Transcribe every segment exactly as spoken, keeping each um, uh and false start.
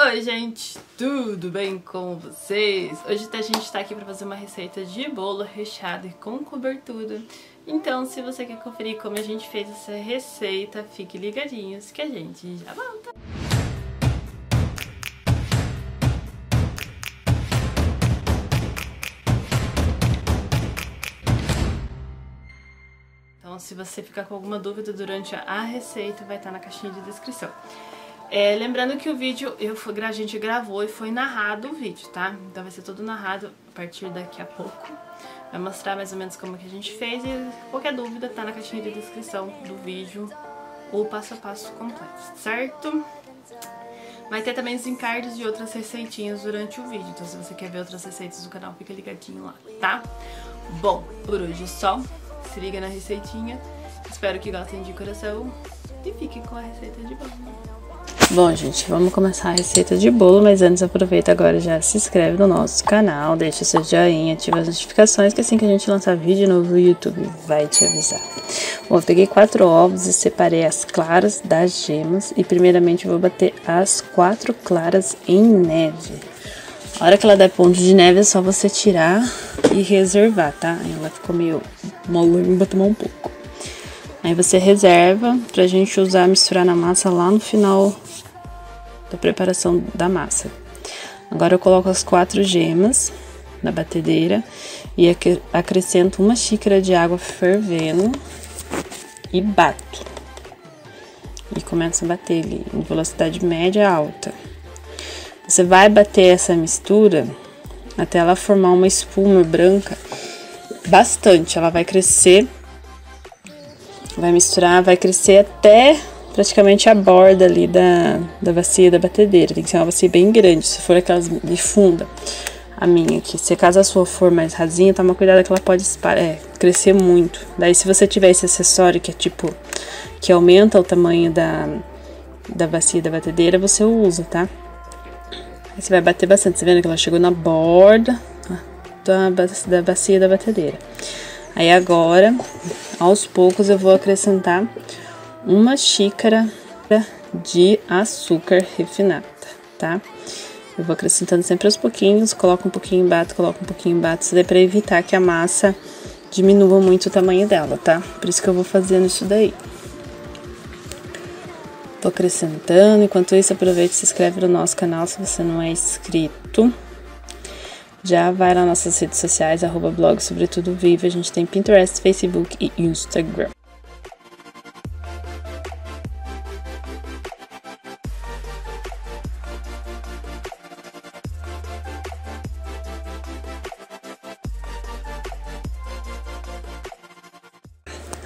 Oi gente, tudo bem com vocês? Hoje a gente tá aqui pra fazer uma receita de bolo recheado e com cobertura. Então se você quer conferir como a gente fez essa receita, fique ligadinhos que a gente já volta. Então se você ficar com alguma dúvida durante a receita, vai estar na caixinha de descrição. É, lembrando que o vídeo, eu, a gente gravou e foi narrado o vídeo, tá? Então vai ser todo narrado a partir daqui a pouco. Vai mostrar mais ou menos como que a gente fez e qualquer dúvida tá na caixinha de descrição do vídeo, o passo a passo completo, certo? Vai ter também os encargos de outras receitinhas durante o vídeo, então se você quer ver outras receitas do canal, fica ligadinho lá, tá? Bom, por hoje é só, se liga na receitinha, espero que gostem de coração e fiquem com a receita de bolo. Bom, gente, vamos começar a receita de bolo, mas antes aproveita agora já se inscreve no nosso canal, deixa seu joinha, ativa as notificações, que assim que a gente lançar vídeo novo no YouTube vai te avisar. Bom, eu peguei quatro ovos e separei as claras das gemas e primeiramente eu vou bater as quatro claras em neve. A hora que ela der ponto de neve é só você tirar e reservar, tá? Ela ficou meio molenga, tomar um pouco. Aí você reserva pra gente usar, misturar na massa lá no final da preparação da massa. Agora eu coloco as quatro gemas na batedeira e ac acrescento uma xícara de água fervendo e bato. E começo a bater ali em velocidade média alta. Você vai bater essa mistura até ela formar uma espuma branca bastante, ela vai crescer. Vai misturar, vai crescer até praticamente a borda ali da, da bacia da batedeira. Tem que ser uma bacia bem grande, se for aquelas de funda, a minha aqui. Se caso a sua for mais rasinha, toma cuidado que ela pode é, crescer muito. Daí se você tiver esse acessório que é tipo, que aumenta o tamanho da, da bacia da batedeira, você usa, tá? Aí você vai bater bastante, você vendo que ela chegou na borda da, da bacia da batedeira. Aí agora, aos poucos, eu vou acrescentar uma xícara de açúcar refinado, tá? Eu vou acrescentando sempre aos pouquinhos, coloco um pouquinho, bato, coloco um pouquinho, bato. Isso daí pra evitar que a massa diminua muito o tamanho dela, tá? Por isso que eu vou fazendo isso daí. Tô acrescentando. Enquanto isso, aproveita e se inscreve no nosso canal se você não é inscrito. Já vai lá nas nossas redes sociais, arroba blog sobretudoviva, a gente tem Pinterest, Facebook e Instagram.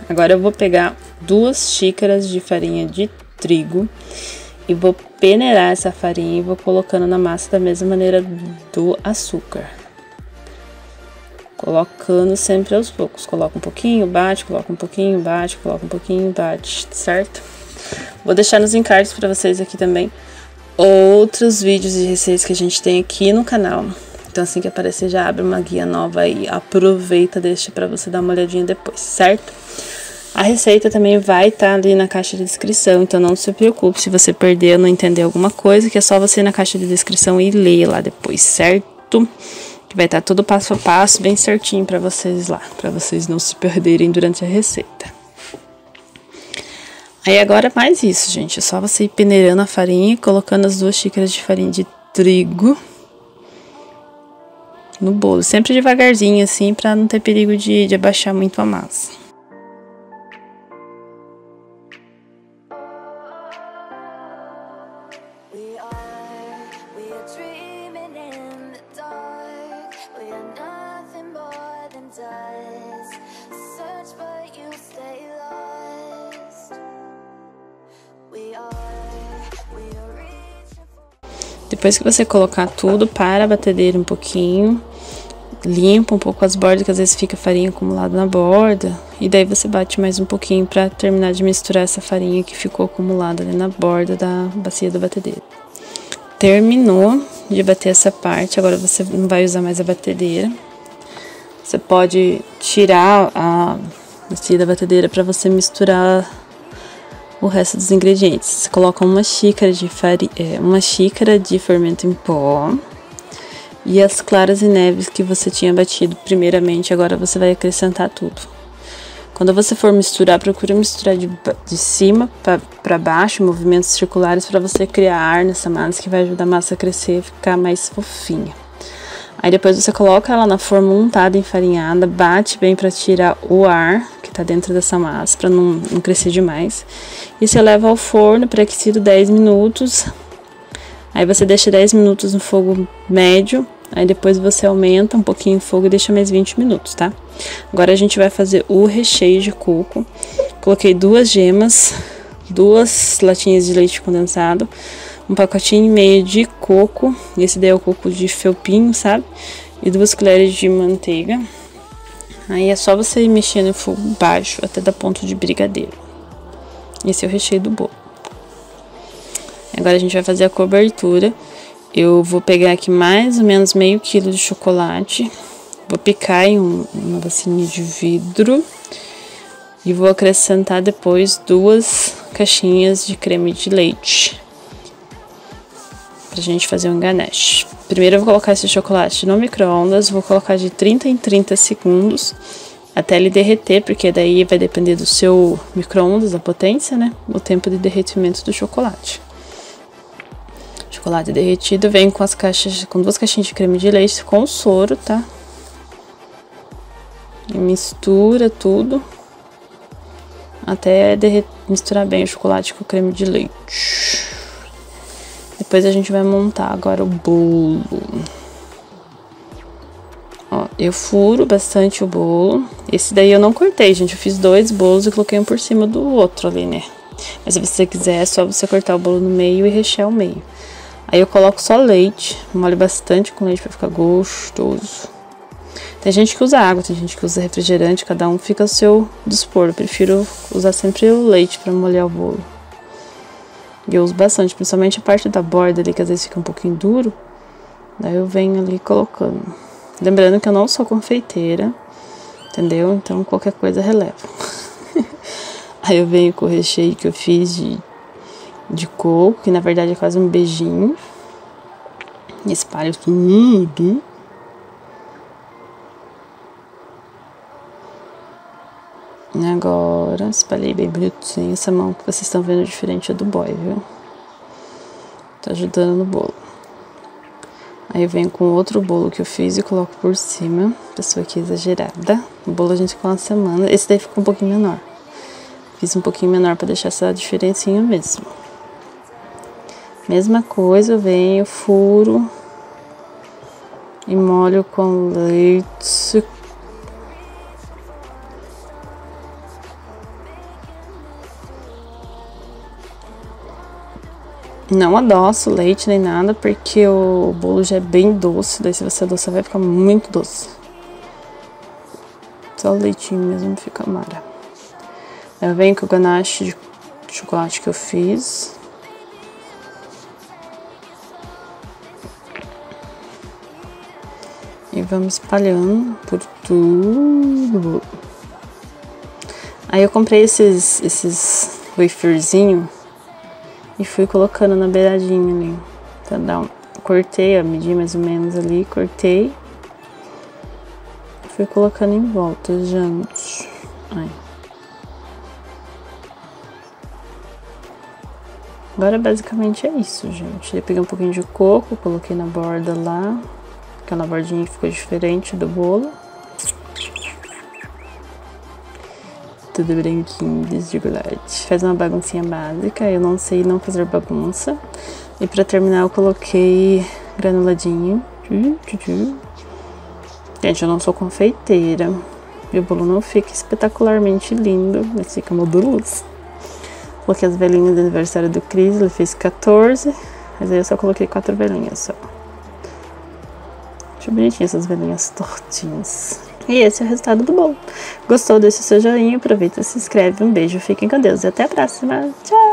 Agora eu vou pegar duas xícaras de farinha de trigo e vou peneirar essa farinha e vou colocando na massa da mesma maneira do açúcar. Colocando sempre aos poucos. Coloca um pouquinho, bate, coloca um pouquinho, bate, coloca um pouquinho, bate, certo? Vou deixar nos encargos para vocês aqui também outros vídeos de receitas que a gente tem aqui no canal. Então assim que aparecer já abre uma guia nova aí. Aproveita, deixa para você dar uma olhadinha depois, certo? A receita também vai estar ali na caixa de descrição, então não se preocupe se você perder ou não entender alguma coisa, que é só você ir na caixa de descrição e ler lá depois, certo? Que vai estar todo passo a passo bem certinho para vocês lá, para vocês não se perderem durante a receita. Aí agora mais isso, gente, é só você ir peneirando a farinha, colocando as duas xícaras de farinha de trigo no bolo, sempre devagarzinho assim, para não ter perigo de, de abaixar muito a massa. Depois que você colocar tudo, para a batedeira um pouquinho, limpa um pouco as bordas, que às vezes fica farinha acumulada na borda, e daí você bate mais um pouquinho para terminar de misturar essa farinha que ficou acumulada ali na borda da bacia da batedeira. Terminou de bater essa parte, agora você não vai usar mais a batedeira. Você pode tirar a bacia da batedeira para você misturar o resto dos ingredientes. Você coloca uma xícara de farinha, uma xícara de fermento em pó e as claras e neves que você tinha batido primeiramente, agora você vai acrescentar tudo. Quando você for misturar, procure misturar de, de cima para baixo, movimentos circulares, para você criar ar nessa massa, que vai ajudar a massa a crescer e ficar mais fofinha. Aí depois você coloca ela na forma untada, enfarinhada, bate bem para tirar o ar que tá dentro dessa massa, para não, não crescer demais. E você leva ao forno pré-aquecido dez minutos. Aí você deixa dez minutos no fogo médio. Aí depois você aumenta um pouquinho o fogo e deixa mais vinte minutos, tá? Agora a gente vai fazer o recheio de coco. Coloquei duas gemas, duas latinhas de leite condensado, um pacotinho e meio de coco, esse daí é o coco de felpinho, sabe? E duas colheres de manteiga. Aí é só você ir mexendo no fogo baixo até dar ponto de brigadeiro. Esse é o recheio do bolo. Agora a gente vai fazer a cobertura. Eu vou pegar aqui mais ou menos meio quilo de chocolate, vou picar em um, uma bacinha de vidro e vou acrescentar depois duas caixinhas de creme de leite pra gente fazer um ganache. Primeiro eu vou colocar esse chocolate no micro-ondas, vou colocar de trinta em trinta segundos até ele derreter, porque daí vai depender do seu micro-ondas, a potência, né? O tempo de derretimento do chocolate. Chocolate derretido, vem com as caixas, com duas caixinhas de creme de leite, com o soro, tá? E mistura tudo até misturar bem o chocolate com o creme de leite. Depois a gente vai montar agora o bolo. Ó, eu furo bastante o bolo. Esse daí eu não cortei, gente. Eu fiz dois bolos e coloquei um por cima do outro ali, né? Mas se você quiser, é só você cortar o bolo no meio e rechear o meio. Aí eu coloco só leite, molho bastante com leite pra ficar gostoso. Tem gente que usa água, tem gente que usa refrigerante, cada um fica ao seu dispor. Eu prefiro usar sempre o leite pra molhar o bolo. E eu uso bastante, principalmente a parte da borda ali, que às vezes fica um pouquinho duro. Daí eu venho ali colocando. Lembrando que eu não sou confeiteira, entendeu? Então qualquer coisa relevo. Aí eu venho com o recheio que eu fiz de... de coco, que na verdade é quase um beijinho. Espalho tudo. E agora, espalhei bem bonitinho. Essa mão que vocês estão vendo é diferente do boy, viu? Tá ajudando no bolo. Aí eu venho com outro bolo que eu fiz e coloco por cima. Pessoa aqui exagerada. O bolo a gente ficou uma semana. Esse daí ficou um pouquinho menor. Fiz um pouquinho menor pra deixar essa diferencinha mesmo. Mesma coisa, eu venho, furo e molho com leite. Não adoço leite nem nada, porque o bolo já é bem doce, daí se você adoçar vai ficar muito doce. Só o leitinho mesmo fica mara. Eu venho com o ganache de chocolate que eu fiz. E vamos espalhando por tudo. Aí eu comprei esses, esses waferzinhos e fui colocando na beiradinha ali. Pra dar um... Cortei, ó, medi mais ou menos ali, cortei. Fui colocando em volta, gente. Aí. Agora basicamente é isso, gente. Eu peguei um pouquinho de coco, coloquei na borda lá. Aquela bordinha ficou diferente do bolo. Tudo branquinho, desregulante. Faz uma baguncinha básica, eu não sei não fazer bagunça. E pra terminar eu coloquei granuladinho. Gente, eu não sou confeiteira. E o bolo não fica espetacularmente lindo, mas fica moduloso. Coloquei as velinhas do aniversário do Chrys, ele fez quatorze, mas aí eu só coloquei quatro velinhas só. Acho bonitinho essas velinhas tortinhas. E esse é o resultado do bolo. Gostou? Deixa o seu joinha, aproveita e se inscreve. Um beijo, fiquem com Deus e até a próxima. Tchau!